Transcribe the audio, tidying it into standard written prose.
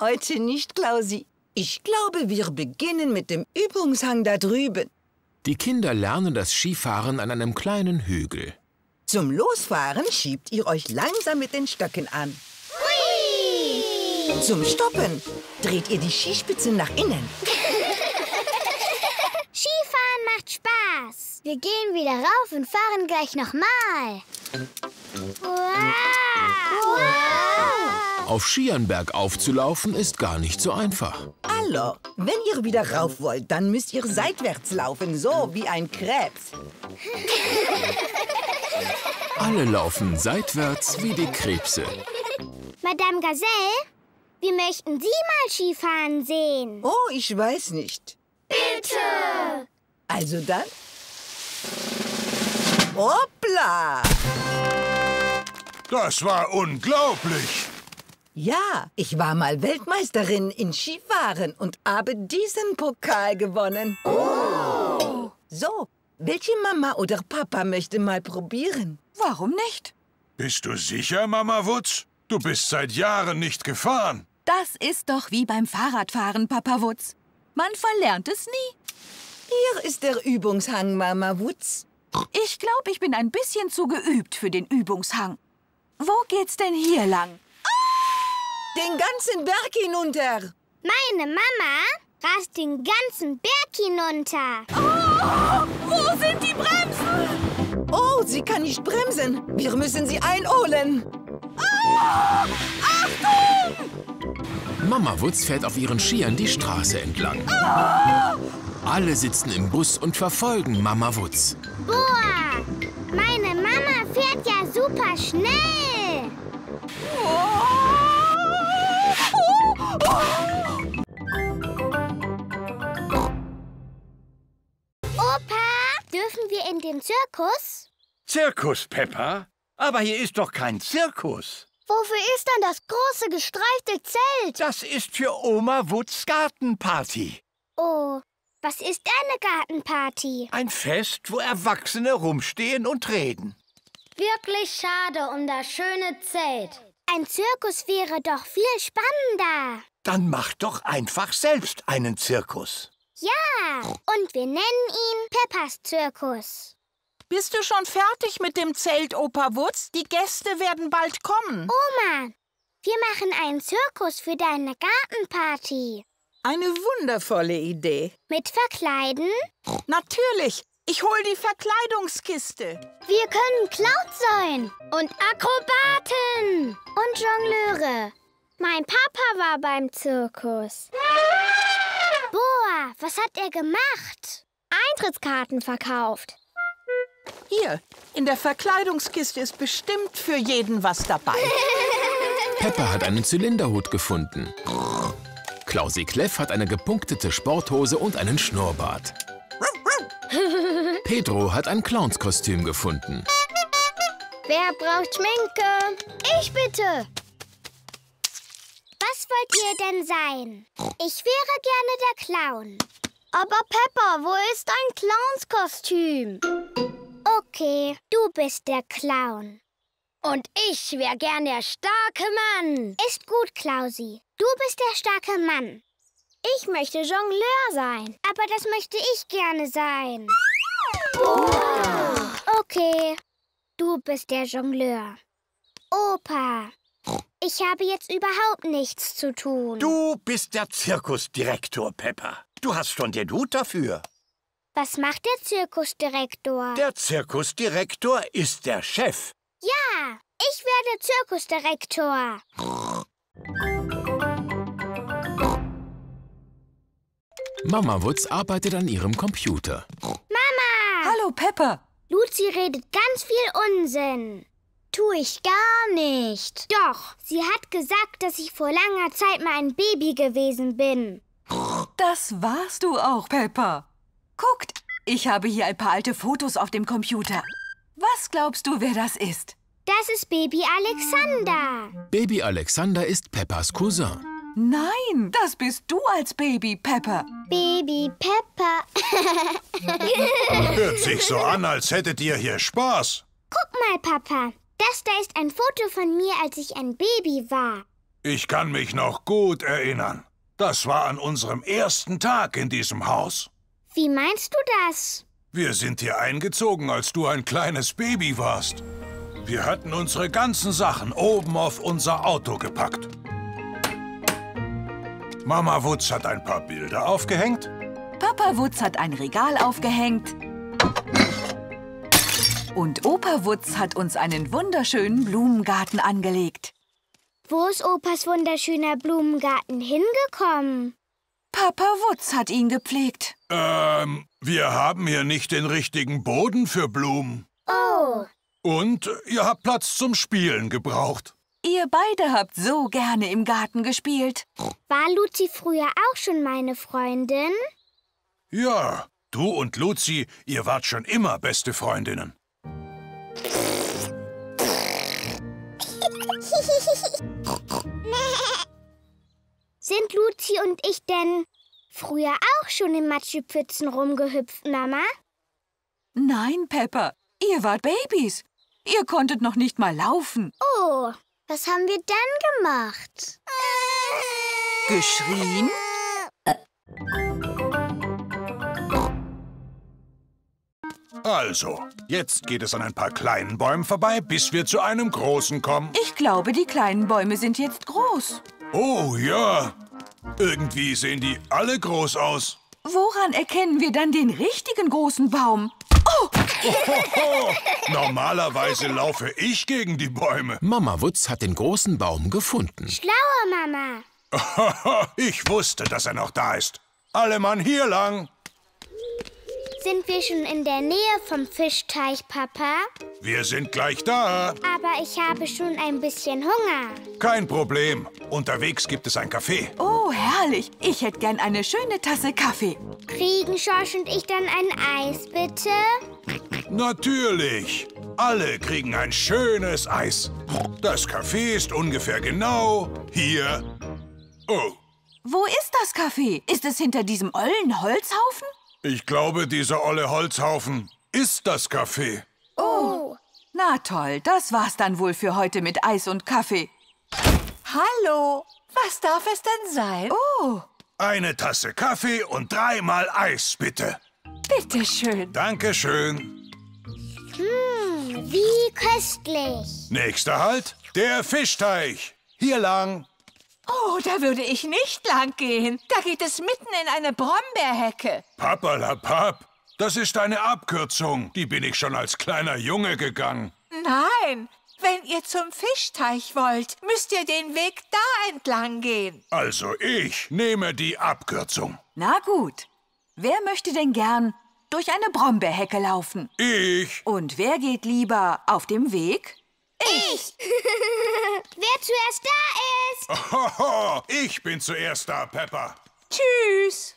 Heute nicht, Klausi. Ich glaube, wir beginnen mit dem Übungshang da drüben. Die Kinder lernen das Skifahren an einem kleinen Hügel. Zum Losfahren schiebt ihr euch langsam mit den Stöcken an. Hui! Zum Stoppen dreht ihr die Skispitze nach innen. Skifahren macht Spaß. Wir gehen wieder rauf und fahren gleich nochmal. Wow! Wow! Auf Skiern bergauf zu laufen ist gar nicht so einfach. Hallo, wenn ihr wieder rauf wollt, dann müsst ihr seitwärts laufen, so wie ein Krebs. Alle laufen seitwärts wie die Krebse. Madame Gazelle, wir möchten Sie mal Skifahren sehen. Oh, ich weiß nicht. Bitte! Also dann... Hoppla! Das war unglaublich! Ja, ich war mal Weltmeisterin in Skifahren und habe diesen Pokal gewonnen. Oh! So, welche Mama oder Papa möchte mal probieren? Warum nicht? Bist du sicher, Mama Wutz? Du bist seit Jahren nicht gefahren. Das ist doch wie beim Fahrradfahren, Papa Wutz. Man verlernt es nie. Hier ist der Übungshang, Mama Wutz. Ich glaube, ich bin ein bisschen zu geübt für den Übungshang. Wo geht's denn hier lang? Den ganzen Berg hinunter. Meine Mama rast den ganzen Berg hinunter. Oh, wo sind die Bremsen? Oh, sie kann nicht bremsen. Wir müssen sie einholen. Oh, Achtung! Mama Wutz fährt auf ihren Skiern die Straße entlang. Oh! Alle sitzen im Bus und verfolgen Mama Wutz. Boah, meine Mama fährt ja super schnell. Opa, dürfen wir in den Zirkus? Zirkus, Peppa? Aber hier ist doch kein Zirkus. Wofür ist denn das große gestreifte Zelt? Das ist für Oma Wutz Gartenparty. Oh, was ist eine Gartenparty? Ein Fest, wo Erwachsene rumstehen und reden. Wirklich schade um das schöne Zelt. Ein Zirkus wäre doch viel spannender. Dann mach doch einfach selbst einen Zirkus. Ja, und wir nennen ihn Peppas Zirkus. Bist du schon fertig mit dem Zelt, Opa Wutz? Die Gäste werden bald kommen. Oma, wir machen einen Zirkus für deine Gartenparty. Eine wundervolle Idee. Mit Verkleiden? Natürlich. Ich hol die Verkleidungskiste. Wir können Clowns sein und Akrobaten und Jongleure. Mein Papa war beim Zirkus. Boah, was hat er gemacht? Eintrittskarten verkauft. Hier, in der Verkleidungskiste ist bestimmt für jeden was dabei. Peppa hat einen Zylinderhut gefunden. Klausi Kleff hat eine gepunktete Sporthose und einen Schnurrbart. Pedro hat ein Clownskostüm gefunden. Wer braucht Schminke? Ich bitte! Was wollt ihr denn sein? Ich wäre gerne der Clown. Aber Peppa, wo ist ein Clownskostüm? Okay, du bist der Clown. Und ich wäre gern der starke Mann. Ist gut, Klausi. Du bist der starke Mann. Ich möchte Jongleur sein. Aber das möchte ich gerne sein. Oh. Okay, du bist der Jongleur. Opa, ich habe jetzt überhaupt nichts zu tun. Du bist der Zirkusdirektor, Peppa. Du hast schon den Hut dafür. Was macht der Zirkusdirektor? Der Zirkusdirektor ist der Chef. Ja, ich werde Zirkusdirektor. Mama Wutz arbeitet an ihrem Computer. Mama! Hallo, Peppa. Luzi redet ganz viel Unsinn. Tue ich gar nicht. Doch, sie hat gesagt, dass ich vor langer Zeit mal ein Baby gewesen bin. Das warst du auch, Peppa. Guckt, ich habe hier ein paar alte Fotos auf dem Computer. Was glaubst du, wer das ist? Das ist Baby Alexander. Baby Alexander ist Peppas Cousin. Nein, das bist du als Baby Peppa. Baby Peppa. Hört sich so an, als hättet ihr hier Spaß. Guck mal, Papa. Das da ist ein Foto von mir, als ich ein Baby war. Ich kann mich noch gut erinnern. Das war an unserem ersten Tag in diesem Haus. Wie meinst du das? Wir sind hier eingezogen, als du ein kleines Baby warst. Wir hatten unsere ganzen Sachen oben auf unser Auto gepackt. Mama Wutz hat ein paar Bilder aufgehängt. Papa Wutz hat ein Regal aufgehängt. Und Opa Wutz hat uns einen wunderschönen Blumengarten angelegt. Wo ist Opas wunderschöner Blumengarten hingekommen? Papa Wutz hat ihn gepflegt. Wir haben hier nicht den richtigen Boden für Blumen. Oh. Und ihr habt Platz zum Spielen gebraucht. Ihr beide habt so gerne im Garten gespielt. War Luzi früher auch schon meine Freundin? Ja, du und Luzi, ihr wart schon immer beste Freundinnen. Sind Luzi und ich denn früher auch schon in Matschepfützen rumgehüpft, Mama? Nein, Peppa, ihr wart Babys. Ihr konntet noch nicht mal laufen. Oh, was haben wir dann gemacht? Geschrien? Also, jetzt geht es an ein paar kleinen Bäumen vorbei, bis wir zu einem großen kommen. Ich glaube, die kleinen Bäume sind jetzt groß. Oh ja, irgendwie sehen die alle groß aus. Woran erkennen wir dann den richtigen großen Baum? Oh! Normalerweise laufe ich gegen die Bäume. Mama Wutz hat den großen Baum gefunden. Schlaue Mama. Ich wusste, dass er noch da ist. Alle Mann hier lang. Sind wir schon in der Nähe vom Fischteich, Papa? Wir sind gleich da. Aber ich habe schon ein bisschen Hunger. Kein Problem. Unterwegs gibt es ein Kaffee. Oh, herrlich. Ich hätte gern eine schöne Tasse Kaffee. Kriegen Schorsch und ich dann ein Eis, bitte? Natürlich. Alle kriegen ein schönes Eis. Das Kaffee ist ungefähr genau hier. Oh. Wo ist das Kaffee? Ist es hinter diesem ollen Holzhaufen? Ich glaube, dieser olle Holzhaufen ist das Kaffee. Oh, na toll, das war's dann wohl für heute mit Eis und Kaffee. Hallo, was darf es denn sein? Oh. Eine Tasse Kaffee und 3-mal Eis, bitte. Bitteschön. Dankeschön. Wie köstlich. Nächster Halt, der Fischteich. Hier lang. Oh, da würde ich nicht lang gehen. Da geht es mitten in eine Brombeerhecke. Papperlapapp, das ist eine Abkürzung. Die bin ich schon als kleiner Junge gegangen. Nein, wenn ihr zum Fischteich wollt, müsst ihr den Weg da entlang gehen. Also ich nehme die Abkürzung. Na gut, wer möchte denn gern durch eine Brombeerhecke laufen? Ich. Und wer geht lieber auf dem Weg? Ich! Wer zuerst da ist? Ohoho, ich bin zuerst da, Peppa. Tschüss!